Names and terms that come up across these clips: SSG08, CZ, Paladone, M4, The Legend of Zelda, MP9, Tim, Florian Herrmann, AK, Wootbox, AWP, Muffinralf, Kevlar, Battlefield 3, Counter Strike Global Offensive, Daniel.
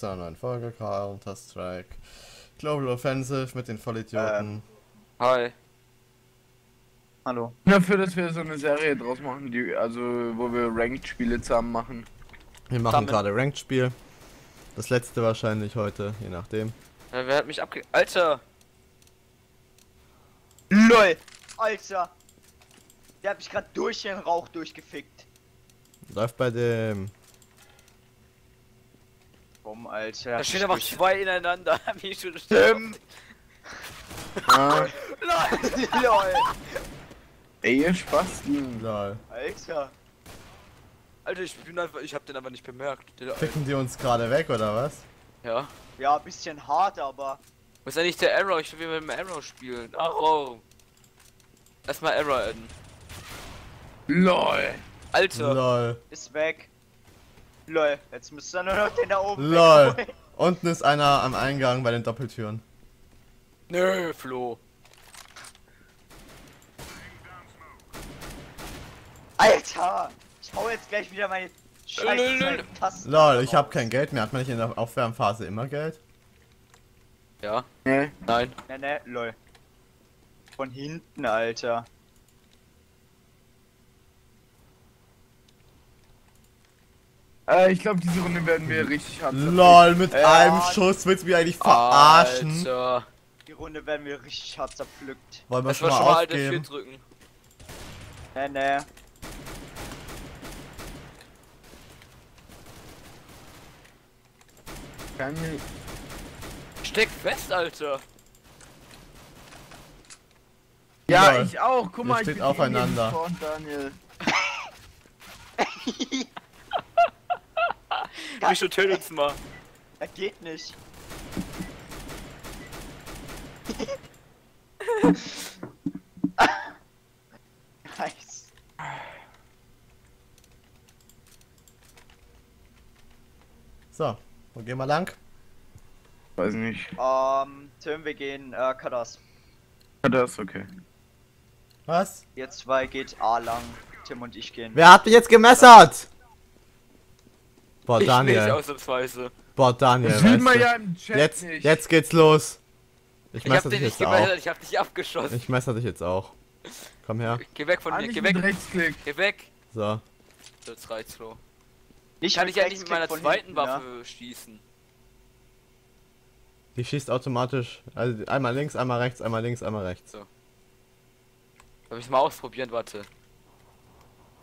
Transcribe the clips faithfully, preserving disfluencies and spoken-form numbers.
zu einer neuen Folge Counter Strike Global Offensive mit den Vollidioten. Äh, hi. Hallo. Dafür, dass wir so eine Serie draus machen, die, also wo wir Ranked-Spiele zusammen machen. Wir machen gerade Ranked-Spiel. Das letzte wahrscheinlich heute, je nachdem. Ja, wer hat mich abge... Alter! LOL! Alter! Der hat mich gerade durch den Rauch durchgefickt. Läuft bei dem... Bumm, Alter. Da stehen aber zwei ineinander. Wie schon stimmt. Ah. LOL! LOL! Ey, ihr Spasten! LOL! Alter! Alter, ich bin einfach, ich hab den aber nicht bemerkt. Ficken die uns gerade weg, oder was? Ja. Ja, ein bisschen hart, aber... Was ist ja nicht der Arrow? Ich will wieder mit dem Arrow spielen. Arrow! Erstmal Arrow adden. LOL! Alter! LOL! Ist weg! LOL! Jetzt müsst ihr nur noch den da oben LOL! Wegholen. Unten ist einer am Eingang bei den Doppeltüren. Nö, Flo! Alter! Ich hau jetzt gleich wieder meine scheiß Tasten. LOL, ich hab kein Geld mehr. Hat man nicht in der Aufwärmphase immer Geld? Ja. Nee. Nein. Nee, nee, lol. Von hinten, Alter. Äh, ich glaube, diese Runde werden wir richtig hart. LOL, mit ja. einem Schuss willst du mich eigentlich verarschen? Alter. Die Runde werden wir richtig hart zerpflückt. Wollen wir schon mal, schon mal aufgeben? Drücken. Nee, nee. Kann ich. Steck fest, Alter! Ja, ja, ich auch! Guck mal, ich bin aufeinander. Spawn, Daniel. Micho, tötet uns mal. Das geht nicht. Nice. So, wo gehen wir lang? Weiß nicht. Ähm, Tim, wir gehen, äh, Kadas. Kadas, okay. Was? Ihr zwei geht A lang. Tim und ich gehen. Wer hat mich jetzt gemessert? Boah, ich Daniel. Nicht ausnahmsweise. Boah, Daniel. Das sieht man ja im Chat jetzt, nicht. Jetzt geht's los. Ich, ich hab dich nicht gemessert, ich hab dich abgeschossen. Ich messer dich jetzt auch. Komm her. Geh weg von mir, geh weg. Rechtsklick. Geh weg. So. Jetzt reicht's, Flo. Ich kann dich ja nicht mit meiner zweiten hinten, Waffe ja. schießen. Die schießt automatisch, also einmal links, einmal rechts, einmal links, einmal rechts. So. Soll ich es mal ausprobieren, warte.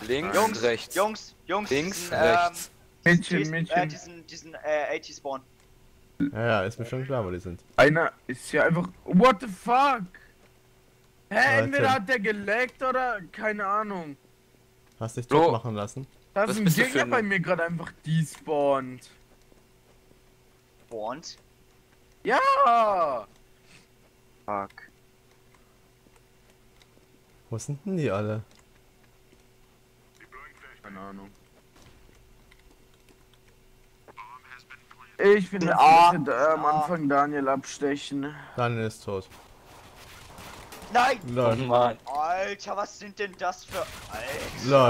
Links, Jungs, rechts. Jungs, Jungs, links, diesen, rechts. Ähm, diesen, Mädchen, äh, diesen, diesen, äh, achtzig Spawn. Ja, ja, ist mir schon klar, wo die sind. Einer ist ja einfach, what the fuck? Hä, hey, entweder hat der geleckt oder, keine Ahnung. Hast dich tot machen lassen? Da ist ein Gegner bei mir gerade einfach despawnt. Spawnt? Ja! Fuck. Wo sind denn die alle? Keine Ahnung. Ich bin A. Am Anfang Daniel abstechen. Daniel ist tot. Nein! Lol. Mann. Alter, was sind denn das für... Alter,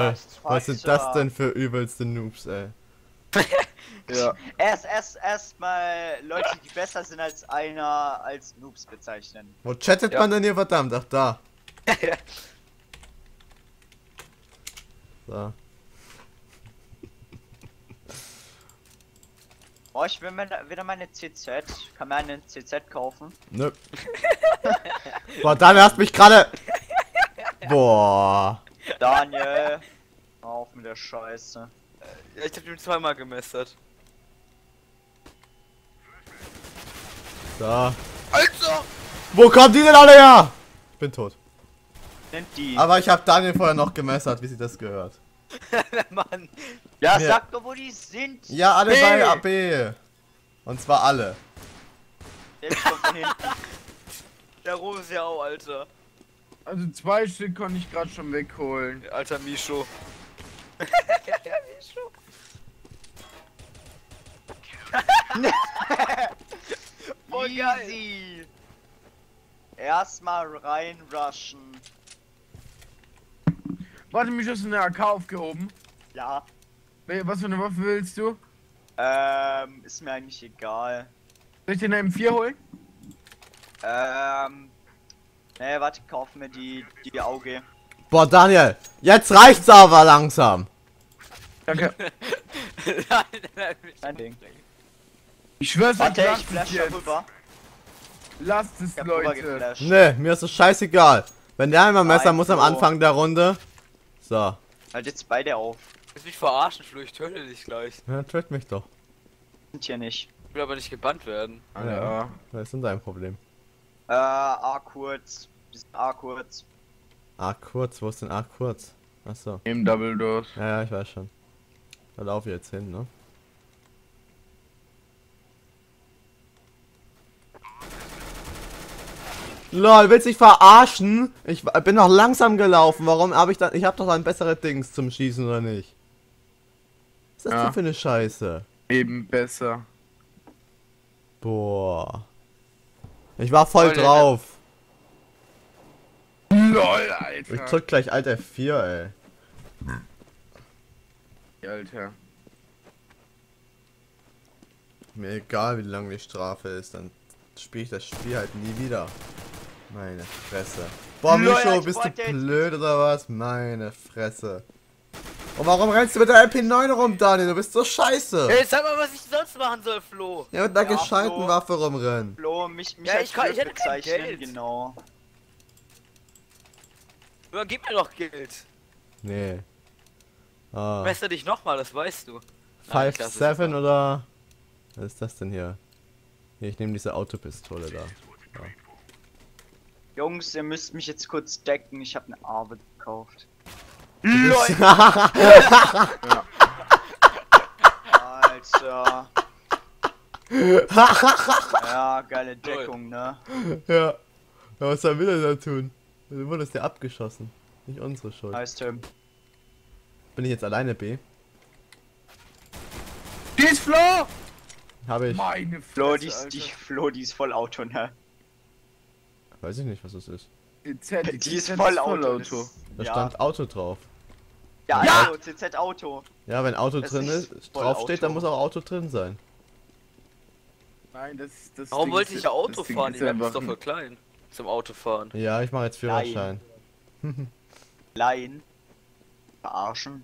lol. Was sind das denn für übelste Noobs, ey? Ja. Erst, erst, erst mal Leute, die besser sind als einer, als Noobs bezeichnen. Wo chattet ja. man denn hier verdammt? Ach, da. So. Oh, ich will mir wieder meine C Z. Kann man eine C Z kaufen? Nö. Boah, Daniel, hast mich gerade. Boah. Daniel. Auf mit der Scheiße. Ich hab ihn zweimal gemessert. Da. Alter! Wo kommen die denn alle her? Ich bin tot. Sind die? Aber ich hab Daniel vorher noch gemessert, wie sie das gehört. Mann. Ja, nee. Sag doch, wo die sind. Ja, alle B. bei A B. Und zwar alle. Der kommt von hinten. Der Ruf ist ja auch, Alter. Also zwei Stück konnte ich gerade schon wegholen. Alter Micho. Voll geil. Erstmal reinrushen. Warte, mich hast du eine A K aufgehoben? Ja. Was für eine Waffe willst du? Ähm, ist mir eigentlich egal. Soll ich den M vier holen? Ähm, ne, warte, kauf mir die, die Auge. Boah, Daniel, jetzt reicht's aber langsam. Danke. Kein Ding. Ich schwör's, warte, ich flash da rüber. Lasst es, Leute. Ne, mir ist das scheißegal. Wenn der einmal Messer muss am Anfang der Runde. So. Halt jetzt beide auf. Du willst mich verarschen, Flo, ich töte dich gleich. Ja, töte mich doch. Sind hier nicht. Ich will aber nicht gebannt werden. Ah, ja. ja. Das ist denn dein Problem? Äh, A kurz. A kurz. A kurz? Wo ist denn A kurz? Achso. Im Double Doors. Ja, ja, ich weiß schon. Da laufe ich jetzt hin, ne? Lol, willst dich verarschen? Ich bin noch langsam gelaufen. Warum habe ich dann. Ich habe doch ein besseres Dings zum Schießen, oder nicht? Was ist das ja. denn für eine Scheiße? Eben besser. Boah. Ich war voll, voll drauf. LOL, Alter. Ich drück gleich Alt F vier, ey. Alter. Mir egal, wie lang die Strafe ist, dann spiele ich das Spiel halt nie wieder. Meine Fresse. Boah, Micho, bist du blöd oder was? Meine Fresse. Und warum rennst du mit der M P neun rum, Daniel? Du bist so scheiße. Ey, sag mal, was ich sonst machen soll, Flo. Ja, mit einer ja, gescheiten Flo, Waffe rumrennen. Flo, mich, mich ja, ich kann, ich hätte kein Geld. Genau. Oder gib mir doch Geld. Nee. Ah. Messe dich nochmal, das weißt du. five seven oder... Was ist das denn hier? Hier, ich nehme diese Autopistole da. Ja. Jungs, ihr müsst mich jetzt kurz decken. Ich habe eine Arbeit gekauft. Leute! Ja. Alter. Ja, geile Deckung, ne? Ja. Was soll wir denn da tun? Du wurdest ja abgeschossen. Nicht unsere Schuld. Nice, Tim. Bin ich jetzt alleine, B? Die ist Flo! Hab ich. Meine Flo, die ist, die, Flo, die ist voll Auto, ne? Weiß ich nicht, was das ist. Z, die, die ist voll Auto. Ist, da ja. stand Auto drauf. Ja, ja. Also, C Z Auto. Ja, wenn Auto das drin ist, ist drauf Auto. steht, dann muss auch Auto drin sein. Nein, das ist das. Warum Ding wollte ich ja Auto das fahren? Ich ist doch voll klein zum Autofahren. Ja, ich mache jetzt Führerschein. Nein. Nein. Verarschen.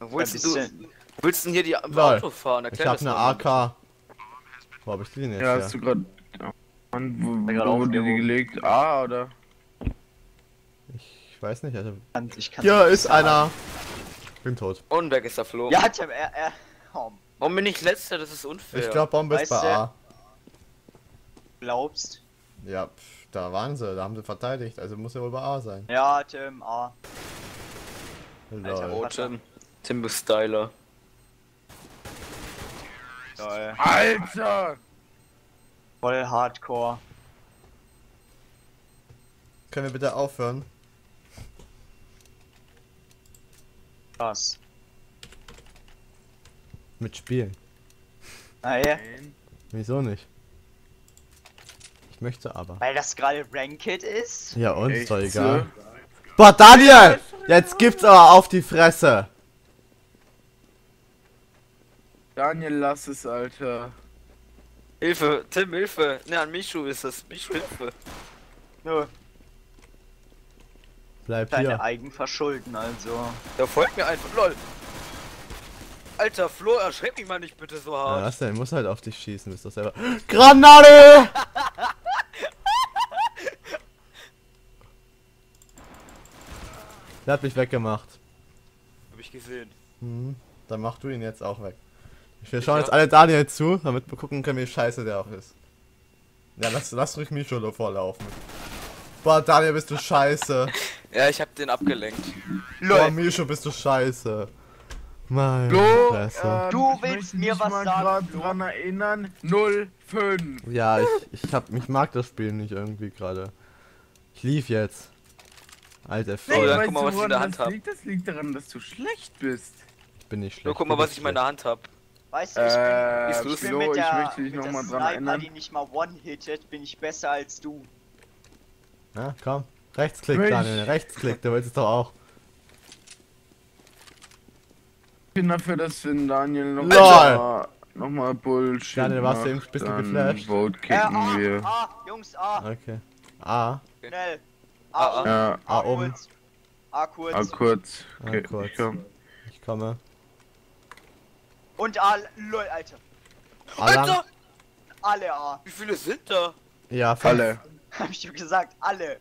Willst du, willst du hier die Lol. Auto fahren? Erklär ich hab eine A K. Wo hab ich die denn jetzt? Ja, hast du grad. Und wo wurde die gelegt? Ah, oder? Ich weiß nicht, also. Ich kann Hier ist sagen. einer. Ich bin tot. Und weg ist der Flo. Ja, ich hab er. er oh. Warum bin ich letzter? Das ist unfair. Ich glaub, Bombe ist weißt bei du? A. Glaubst? Ja, pff, da waren sie, da haben sie verteidigt, also muss ja wohl bei A sein. Ja, Tim, A. Alter, oh, Tim. Tim ist Styler. Alter! Alter. Voll hardcore. Können wir bitte aufhören? Was? Mit Spielen. Ah ja. Wieso nicht? Ich möchte aber. Weil das gerade Ranked ist? Ja, uns ist doch egal. Boah, Daniel! Jetzt gibt's aber auf die Fresse! Daniel, lass es, Alter. Hilfe, Tim, Hilfe! Ne, an Michu ist das. Michu, Hilfe! Nö. Bleib hier. Deine Eigenverschulden, also. Der folgt mir einfach. LOL! Alter, Flo, erschreck mich mal nicht bitte so hart. Ja, was denn? Ich muss halt auf dich schießen, bist doch selber. Granate! Der hat mich weggemacht. Hab ich gesehen. Mhm. Dann mach du ihn jetzt auch weg. Wir schauen jetzt alle Daniel zu, damit wir gucken können, wie scheiße der auch ist. Ja, lass, lass ruhig Micholo vorlaufen. Boah, Daniel, bist du scheiße. Ja, ich hab den abgelenkt. Boah, Micho, bist du scheiße. Mein Flo, ähm, du willst mir was mal sagen, dran erinnern. null fünf. Ja, ich, ich hab, mich mag das Spiel nicht irgendwie gerade. Ich lief jetzt. Alter, Flo. Nee, oh, dann guck mal, was ich in der Hand hab. Das liegt daran, dass du schlecht bist. Ich bin nicht schlecht. Flo, guck mal, was ich in meiner Hand hab. Weißt du, ich bin, äh, ich bin Flo, mit der, ich möchte dich mit noch mal dran erinnern. Die nicht mal one-hitted, bin ich besser als du. Na, komm. Rechtsklick, Daniel, rechtsklick, du willst es doch auch. bin dafür, dass wenn Daniel noch mal, noch mal Bullshit Daniel, warst du eben ein bisschen geflasht? Vote kicken äh, wir. A, Jungs, A. Okay. A. Schnell. A, A, A, A, A oben. A kurz. A kurz. Okay, A kurz. Ich, komm. ich komme. Und A, lol, Alter. Alter! Alle A. Wie viele sind da? Ja, alle. Hab ich dir gesagt, alle.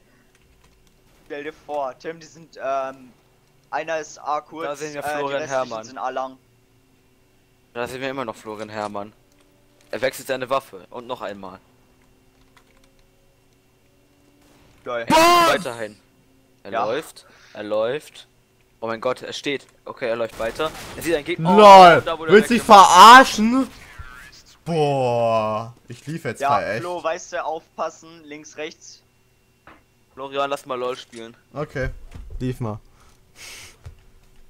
Stell dir vor, Tim, die sind, ähm, einer ist A kurz, da sind wir Florian äh, Herrmann. Sind A lang. Da sind wir immer noch Florian Herrmann. Er wechselt seine Waffe und noch einmal. Geil. Weiterhin. Er ja. läuft, er läuft. Oh mein Gott, er steht. Okay, er läuft weiter. Er sieht einen Gegner. LOL! Oh, willst du dich verarschen? Boah, ich lief jetzt ja, bei echt. Flo, weißt du, aufpassen, links, rechts. Florian, lass mal LOL spielen. Okay, lief mal.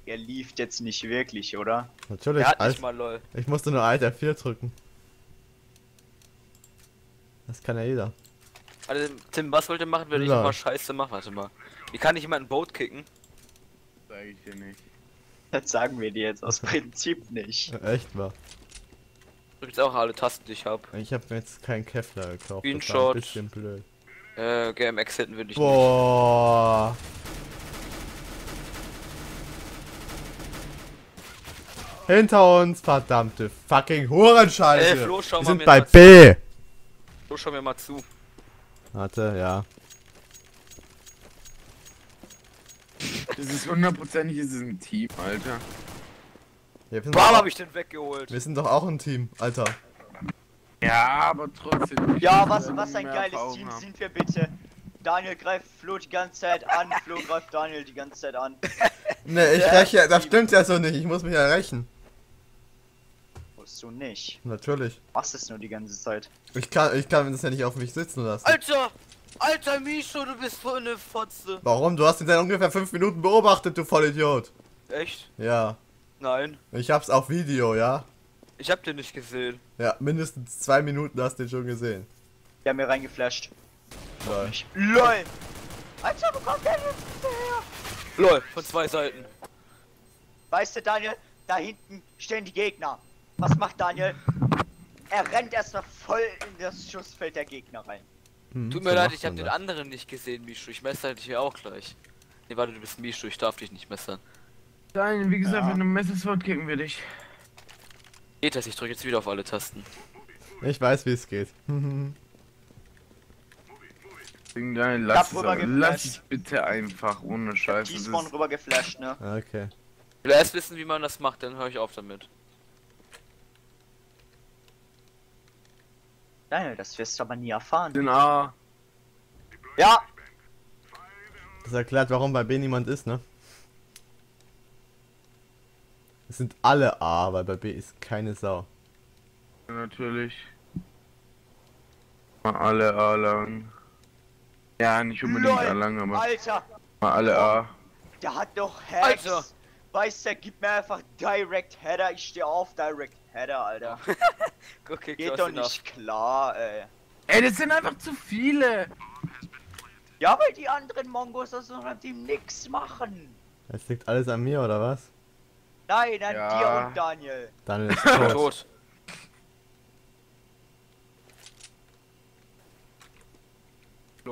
Er lief jetzt nicht wirklich, oder? Natürlich, er hat nicht mal LOL. Ich musste nur Alt F vier drücken. Das kann ja jeder. Also, Tim, was wollt ihr machen, wenn ich immer Scheiße mache? Warte mal. Wie kann ich jemanden Boot kicken? Das sag ich dir nicht. Das sagen wir dir jetzt aus Prinzip nicht. Echt mal. Drückt auch alle Tasten, die ich habe. Ich habe mir jetzt keinen Kevlar gekauft. Das war ein bisschen blöd. Äh, G M X hätten wir nicht. Boah. Nicht. Hinter uns, verdammte fucking Hurenscheiße. Ey, Flo, schau wir mal sind mir bei B. Flo, schau mir mal zu. Warte, ja. Das ist hundertprozentig, ist es ein Team, Alter. Ja, warum hab ich den weggeholt? Wir sind doch auch ein Team, Alter. Ja, aber trotzdem. Ja, was, was ein geiles Team haben. Sind wir bitte. Daniel greift Flo die ganze Zeit an, Flo greift Daniel die ganze Zeit an. Ne, ich räche ja, das stimmt ja so nicht, ich muss mich ja rächen. Musst du nicht. Natürlich. Du machst es nur die ganze Zeit. Ich kann, ich kann das ja nicht auf mich sitzen lassen. Alter! Alter Micho, du bist voll eine Fotze. Warum? Du hast ihn seit ungefähr fünf Minuten beobachtet, du Vollidiot. Echt? Ja. Nein. Ich hab's auf Video, ja? Ich hab den nicht gesehen. Ja, mindestens zwei Minuten hast du den schon gesehen. Der hat mir reingeflasht. LOL. LOL! Alter, wo kommt der jetzt her? LOL, von zwei Seiten. Weißt du, Daniel, da hinten stehen die Gegner. Was macht Daniel? Er rennt erstmal voll in das Schussfeld der Gegner rein. Hm, tut mir leid, ich hab den anderen nicht gesehen, Micho. Ich messere dich hier auch gleich. Ne, warte, du bist Micho, ich darf dich nicht messern. Nein, wie gesagt, ja. Wenn du Messerswort kicken wir dich. Geht das? Ich drücke jetzt wieder auf alle Tasten. Ich weiß, wie es geht. Lass es bitte einfach ohne Scheiße. Ich hab rüber geflasht, ne? Okay. Ich will erst wissen, wie man das macht, dann höre ich auf damit. Nein, das wirst du aber nie erfahren. Genau. Ja! Das erklärt, warum bei B niemand ist, ne? Es sind alle A, weil bei B ist keine Sau. Natürlich. Mal alle A lang. Ja, nicht unbedingt Leute, A lang, aber. Alter! Mal alle A. Der hat doch Heads. Alter! Weißt du, gib mir einfach Direct Header. Ich stehe auf Direct Header, Alter. Okay, geht doch nicht klar, ey. Ey, das sind einfach zu viele. Ja, weil die anderen Mongos aus unserem Team nichts machen. Es liegt alles an mir, oder was? Nein, an ja. dir und Daniel. Daniel ist tot. tot.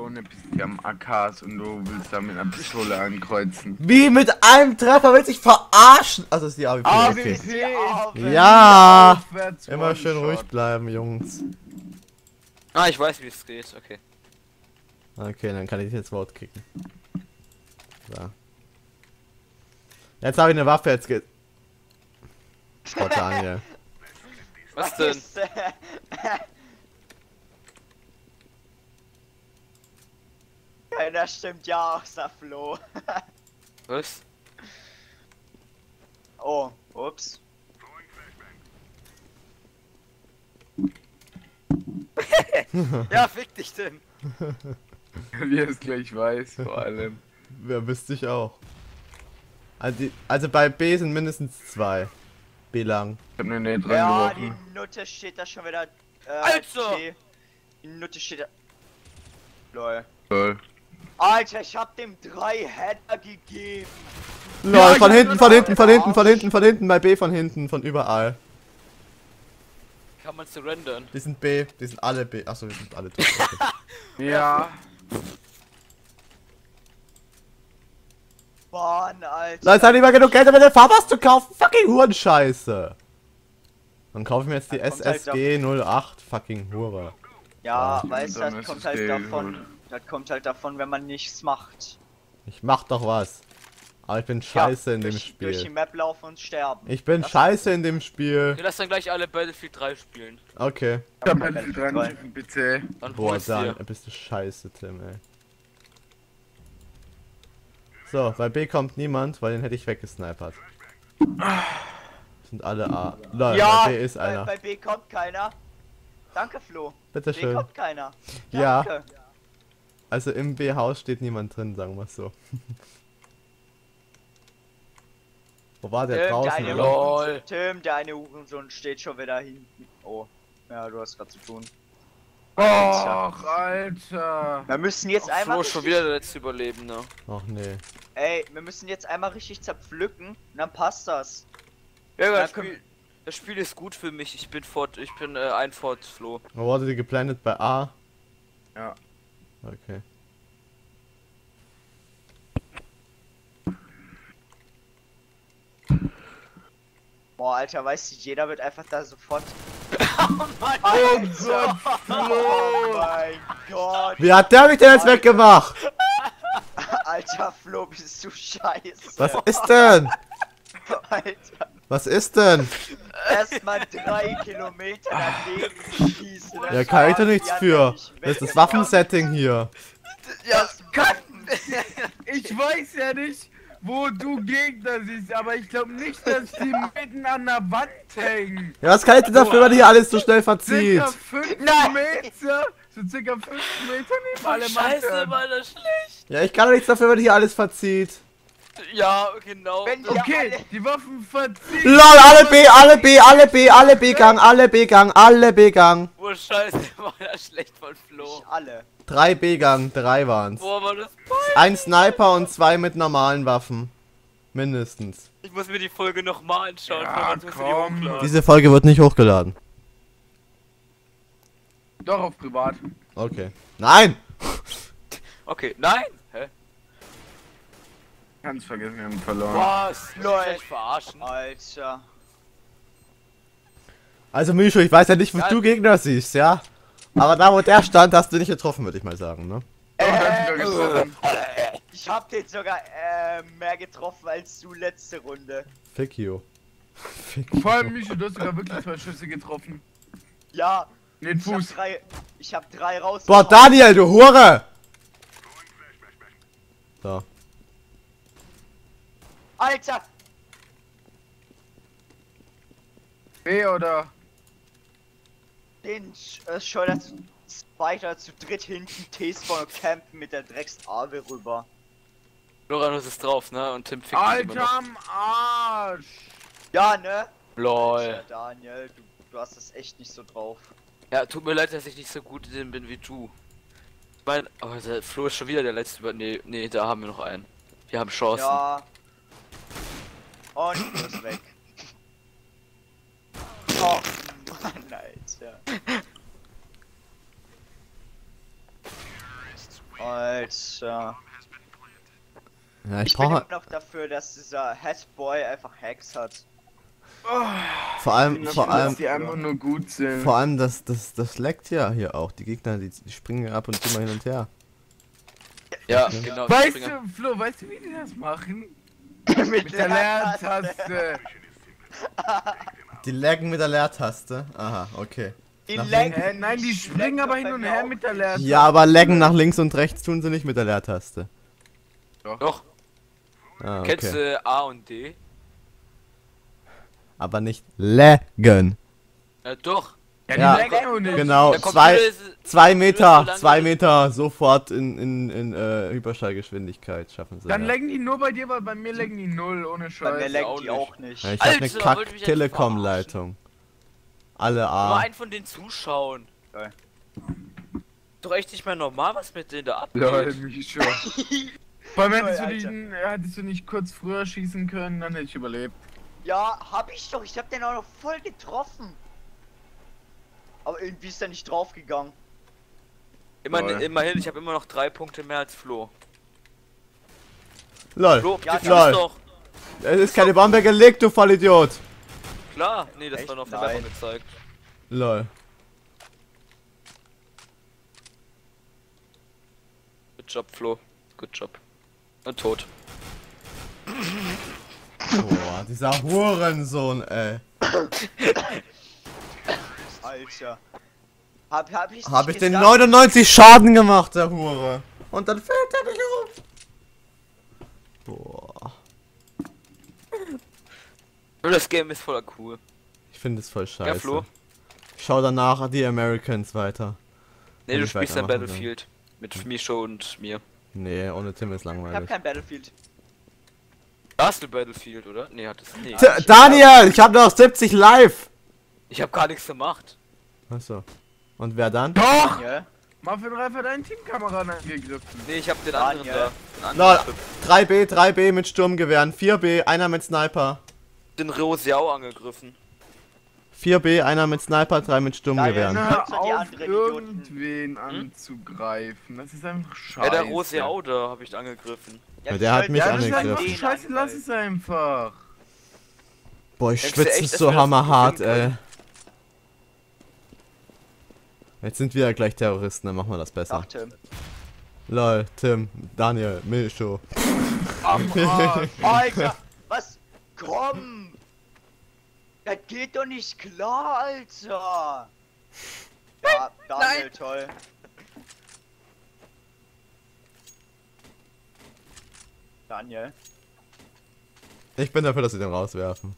Eine Pistole am A Ks und du willst da mit einer Pistole ankreuzen. Wie mit einem Treffer willst du dich verarschen? Also ist die A W P. Okay. Ja. Immer schön ruhig bleiben, Jungs. Ah, ich weiß, wie es geht. Okay. Okay, dann kann ich jetzt Wort kicken. So. Jetzt habe ich eine Waffe jetzt ge. Oh, Daniel. Was denn? Keiner stimmt ja außer Flo. Was? Oh, ups. Ja, fick dich denn. Wie er es gleich weiß, vor allem. Wer bist dich auch? Also, die, also bei B sind mindestens zwei. B lang. Ich hab ne Nähe dran ja, geworfen. Die Nutte steht da schon wieder. Äh, Alter! Okay. Die Nutte steht da. Lol. Lol. Alter, ich hab dem drei Header gegeben. Lol, von hinten, von hinten, von hinten, von hinten, von hinten, bei B von hinten, von überall. Kann man surrendern. Die sind B, die sind alle B. Achso, wir sind alle tot. Okay. Ja. Boah, Alter. Leute, hat nicht mal genug Geld, um eine Fahrbass zu kaufen. Fucking Hurenscheiße. Dann kaufe ich mir jetzt die S S G null acht. Fucking Hure. Ja, ja, weißt du, das kommt halt davon. Das kommt halt davon, wenn man nichts macht. Ich mach doch was. Aber ich bin scheiße ja, in dem durch, Spiel. Durch die Map laufen und sterben. Ich bin das scheiße in dem Spiel. Wir lassen dann gleich alle Battlefield drei spielen. Okay. Ja, Battlefield drei bitte. Dann Boah, dann dir. bist du scheiße, Tim, ey. So, bei B kommt niemand, weil den hätte ich weggesnipert. Sind alle A. Leute, ja, bei B ist einer. Bei B kommt keiner. Danke, Flo. Bitte schön. B kommt keiner. Ja. Danke. Also im B-Haus steht niemand drin, sagen wir es so. Wo war der Tim, draußen? Der Lol. Tim, der eine Hurensohn steht schon wieder hinten. Oh, ja, du hast grad zu tun. Och, Alter. Wir müssen jetzt Och, einmal. Flo, schon wieder der letzte Überlebende. Ach nee. Ey, wir müssen jetzt einmal richtig zerpflücken, dann passt das. Ja, das, Spiel, können... das Spiel ist gut für mich. Ich bin fort, ich bin äh, ein Fort, Flo. Wo wurde die geplantet? Bei A? Ja. Okay. Boah, Alter, weißt du, jeder wird einfach da sofort. Oh mein Gott! Oh mein Gott! Wie hat der mich denn jetzt Alter. weggemacht? Alter, Flo, bist du scheiße! Was ist denn? Alter! Was ist denn? Erstmal drei Kilometer daneben schießen. Ja, kann ich da nichts für. Das ist das Waffensetting hier. Ja, das kann. Ich weiß ja nicht, wo du Gegner siehst, aber ich glaube nicht, dass die mitten an der Wand hängen. Ja, was kann ich denn dafür, wenn man hier alles so schnell verzieht? Circa fünf Meter, so circa fünf Meter neben alle Mann. Scheiße, war das schlecht. Ja, ich kann doch nichts dafür, wenn man hier alles verzieht. Ja, genau. Wenn die okay, alle die Waffen verziehen. LOL, alle B, alle B, alle B, alle B-Gang, alle B-Gang, alle B-Gang. Oh Scheiße, war das schlecht von Flo. Nicht alle. Drei B-Gang, drei waren's. Boah, war das peinlich. Ein Sniper und zwei mit normalen Waffen. Mindestens. Ich muss mir die Folge nochmal anschauen. Ja, komm. Die Diese Folge wird nicht hochgeladen. Doch, auf privat. Okay. Nein! Okay, nein! Hä? Ganz vergessen, wir haben verloren. Was? Leute, verarschen, Alter. Also Mischo, ich weiß ja nicht, wo ja. du Gegner siehst, ja? Aber da, wo der stand, hast du nicht getroffen, würde ich mal sagen, ne? Äh, ich hab den sogar äh, mehr getroffen als du letzte Runde. Fick you. Fick you. Vor allem Mischo, du hast sogar wirklich zwei Schüsse getroffen. Ja. Den Fuß. Ich hab drei, ich hab drei raus. Boah, Daniel, du Hure! So. Alter! B oder? Den äh, schleudert weiter zu dritt hinten T-Spawn campen mit der Drecks-Arwe rüber. Loranus ist drauf, ne? Und Tim fickt Alter immer noch. am Arsch! Ja, ne? Lol. Alter, Daniel, du, du hast das echt nicht so drauf. Ja, tut mir leid, dass ich nicht so gut drin bin wie du. Ich mein, oh, der Flo ist schon wieder der letzte über. Nee, nee, da haben wir noch einen. Wir haben Chancen. Ja. Und du bist weg. Oh Mann, Alter. Alter. Ja, ich, ich brauche noch dafür, dass dieser Headboy einfach Hacks hat. Oh, vor allem, vor schön, allem, dass die einfach nur gut sind. Vor allem, das, das, das leckt ja hier auch. Die Gegner, die, die springen ab und zu mal hin und her. Ja, ja, genau. Weißt du, Flo, weißt du, wie die das machen? Mit der Leertaste. Die laggen mit der Leertaste? Aha, okay. Die laggen. Nein, die springen aber hin und her mit der Leertaste. Ja, aber laggen nach links und rechts tun sie nicht mit der Leertaste. Doch. Doch. Ah, okay. Kennst du A und D? Aber nicht laggen. Ja, doch. Ja, ja die genau. Zwei, zwei Meter, zwei Meter sofort in, in, in äh, Überschallgeschwindigkeit schaffen sie. Dann ja. laggen die nur bei dir, weil bei mir laggen die null, ohne Scheiß. Bei mir laggen die auch nicht. Ja, ich Alter, hab eine Kack-Telekom-Leitung. Alle A. Nur einen von den Zuschauern. Okay. Doch echt nicht mehr normal, was mit denen da abgeht. Leute, mich schon. Vor allem hättest, Alter. Du nicht, hättest du nicht kurz früher schießen können, dann hätte ich überlebt. Ja, hab ich doch. Ich hab den auch noch voll getroffen. Aber irgendwie ist er nicht draufgegangen. Immer, immerhin, ich habe immer noch drei Punkte mehr als Flo. Lol. Flo, ja, lol. Doch. Es ist keine Bombe gelegt, du Vollidiot. Klar, nee, das echt? War noch auf der Werbung gezeigt. Lol. Good job, Flo. Good job. Und tot. Boah, dieser Hurensohn, ey. Alter. Hab, hab ich, hab ich den neunundneunzig Schaden gemacht, der Hure. Und dann fällt er mich um. Boah. Das Game ist voller cool. Ich finde es voll scheiße. Ja, Flo? Ich schau danach die Americans weiter. Nee, und du spielst ein Battlefield. Kann. Mit Misho und mir. Nee, ohne Tim ist langweilig. Ich hab kein Battlefield. Hast du Battlefield, oder? Nee, hat es nicht. T Daniel, ich hab noch siebzig live. Ich hab gar nichts gemacht. Achso. Und wer dann? Doch! Ja. Muffinralf hat einen Teamkameraden angegriffen. Nee, ich hab den anderen da. Den anderen drei B, drei B mit Sturmgewehren. vier B, einer mit Sniper. Den Rosiau angegriffen. vier B, einer mit Sniper, drei mit Sturmgewehren. Nein, hör auf, irgendwen anzugreifen. Das ist einfach scheiße. Ja, der Rosiau da hab ich angegriffen. Ja, der hat mich angegriffen. Scheiße, lass es einfach. Boah, ich schwitze so hammerhart, ey. Jetzt sind wir ja gleich Terroristen, dann machen wir das besser. Ach, Tim. Lol, Tim, Daniel, Milcho. Am Arsch. Alter, was? Komm! Das geht doch nicht klar, Alter! Ja, Daniel, nein. Toll. Daniel? Ich bin dafür, dass sie den rauswerfen.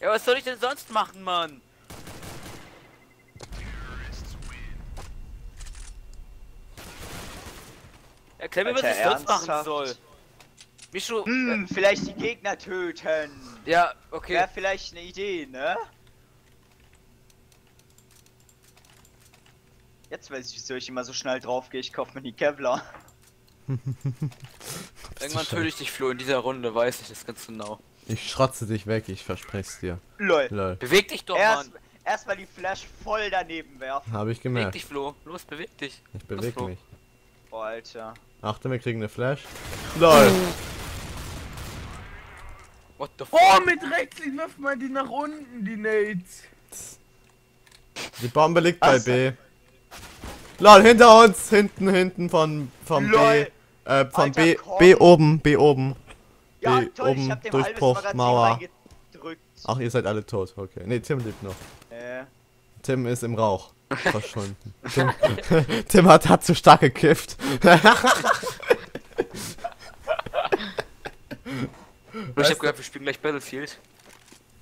Ja, was soll ich denn sonst machen, Mann? Erklär mir, was ich sonst machen soll. Misho, hm, äh, vielleicht die Gegner töten. Ja, okay. Wäre vielleicht eine Idee, ne? Jetzt weiß ich, wieso ich immer so schnell drauf gehe. Ich kaufe mir die Kevlar. Irgendwann töte ich dich, Flo, in dieser Runde, weiß ich das ganz genau. Ich schrotze dich weg, ich versprech's dir. Lol. Lol. Beweg dich doch, Erst, Mann. Erstmal die Flash voll daneben werfen. Habe ich gemerkt. Beweg dich, Flo. Los, beweg dich. Ich beweg Los, mich. Boah, Alter. Achte, wir kriegen eine Flash. LOL! What the fuck? Oh, mit rechts, ich wirf mal die nach unten, die Nades. Die Bombe liegt bei B. LOL, hinter uns! Hinten, hinten von vom B. Äh, von B. B oben, B oben. Ja, toll, ich hab dem Durchbruch, Mauer. Ach, ihr seid alle tot, okay. Ne, Tim lebt noch. Äh. Tim ist im Rauch. Verschwunden. Tim, Tim hat, hat zu stark gekifft. Ich hab gehört, wir spielen gleich Battlefield.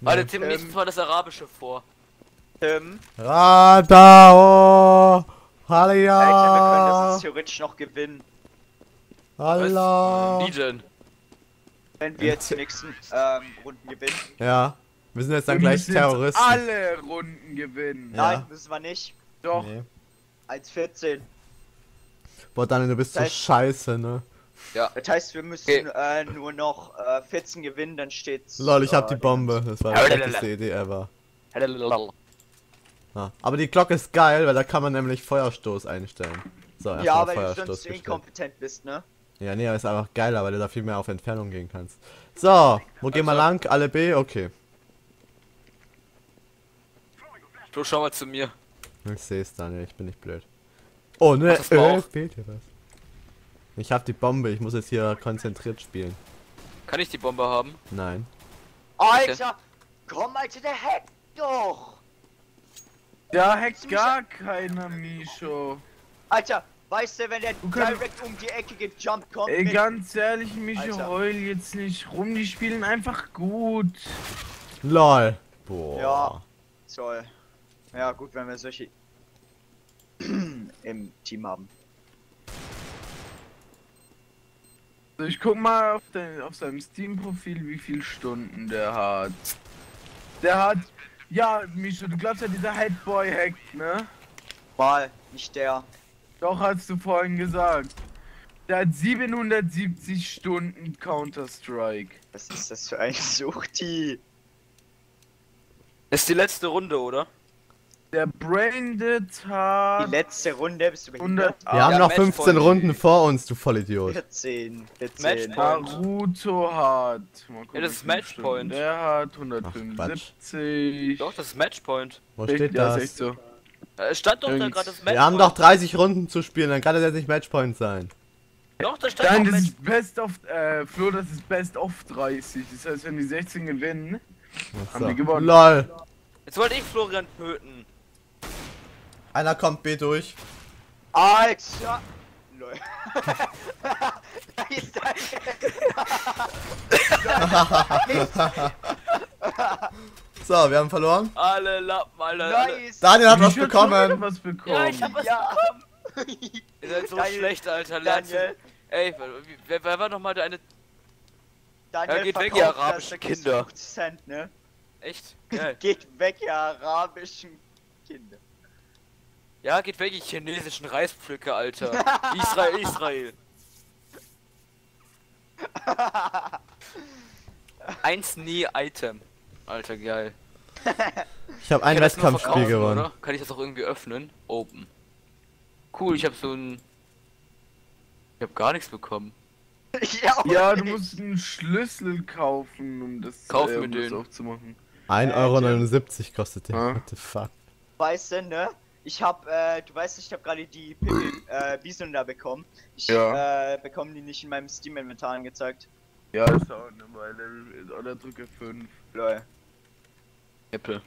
Warte, nee. Tim, ähm. nächstes Mal das Arabische vor. Tim. Radao! Halia! Alter, wir können das jetzt theoretisch noch gewinnen. Hallo! Wie denn? Wenn wir jetzt die nächsten ähm, Runden gewinnen. Ja. Wir sind jetzt dann wir gleich Terroristen. Alle Runden gewinnen. Ja. Nein, müssen wir nicht. Doch. Nee. eins vierzehn. Boah, Daniel, du bist das heißt, so scheiße, ne? Ja. Das heißt, wir müssen okay. äh, nur noch äh, vierzehn gewinnen, dann steht's. Lol, ich äh, hab die Bombe. Das war die beste Idee ever. Ah, aber die Glocke ist geil, weil da kann man nämlich Feuerstoß einstellen. So, ja, weil Feuerstoß du sonst gestellt. Inkompetent bist, ne? Ja, nee, aber ist einfach geiler, weil du da viel mehr auf Entfernung gehen kannst. So, wo also. Gehen wir lang? Alle B? Okay. Du schau mal zu mir. Ich seh's, Daniel, ich bin nicht blöd. Oh ne, äh, fehlt hier was. Ich hab die Bombe, ich muss jetzt hier konzentriert spielen. Kann ich die Bombe haben? Nein. Alter, komm, Alter, der hackt doch! Da hackt gar keiner, Misho. Alter, weißt du, wenn der direkt um die Ecke gejumpt kommt. Ey, ganz ehrlich, Misho, heul jetzt nicht rum, die spielen einfach gut. Lol. Boah. Ja, toll. Ja, gut, wenn wir solche im Team haben. Also ich guck mal auf, den, auf seinem Steam-Profil, wie viele Stunden der hat. Der hat... Ja, Misho, du glaubst ja, dieser Headboy hackt, ne? Mal, nicht der. Doch, hast du vorhin gesagt. Der hat siebenhundertsiebzig Stunden Counter Strike. Was ist das für ein Suchti? Ist die letzte Runde, oder? Der Branded hat... Die letzte Runde, bist du behindert? Wir haben ja, noch fünfzehn Runden vor uns, du Vollidiot. vierzehn, vierzehn. Naruto hat... Gucken, ja, das ist Matchpoint. Der hat hundertfünfundsiebzig. Ach, doch, das ist Matchpoint. Wo steht ja, das? Ist so. Da stand doch da gerade das Matchpoint. Wir haben doch dreißig Runden zu spielen, dann kann das jetzt nicht Matchpoint sein. Doch, da stand Nein, das ist Best of... Äh, Flo, das ist Best of dreißig. Das heißt, wenn die sechzehn gewinnen, was haben so. Die gewonnen. Lol. Jetzt wollte ich Florian töten. Einer kommt B durch. Alex! Ja! Lol. So, wir haben verloren. Alle Lappen, alle. Nice. Daniel hat was bekommen. was bekommen. Ja, ich hab was ja. bekommen. Ihr seid so Daniel, schlecht, Alter. Daniel. Ey, wer, wer war nochmal deine... Daniel, ja, geht weg, ihr arabischen Kinder. fünfzig Cent, ne? Echt? Geil. Geht weg, ihr arabischen Kinder. Ja, geht weg, ich chinesischen Reispflücke, Alter. Israel, Israel. eins nie Item. Alter, geil. Ich habe ein Wettkampfspiel gewonnen. Oder? Kann ich das auch irgendwie öffnen? Open. Cool, ich habe so ein... Ich habe gar nichts bekommen. Ja, ja, du musst einen Schlüssel kaufen, um das, Kauf äh, um das aufzumachen. ein Euro neunundsiebzig kostet der. Ah. What the fuck? Weißt du, ne? Ich hab, äh, du weißt, ich hab gerade die Pimmel, äh, Bison da bekommen. Ich, ja. äh, bekomme die nicht in meinem Steam-Inventar angezeigt. Ja, ist auch eine Weile. Oder drücke fünf. Lol. Apple.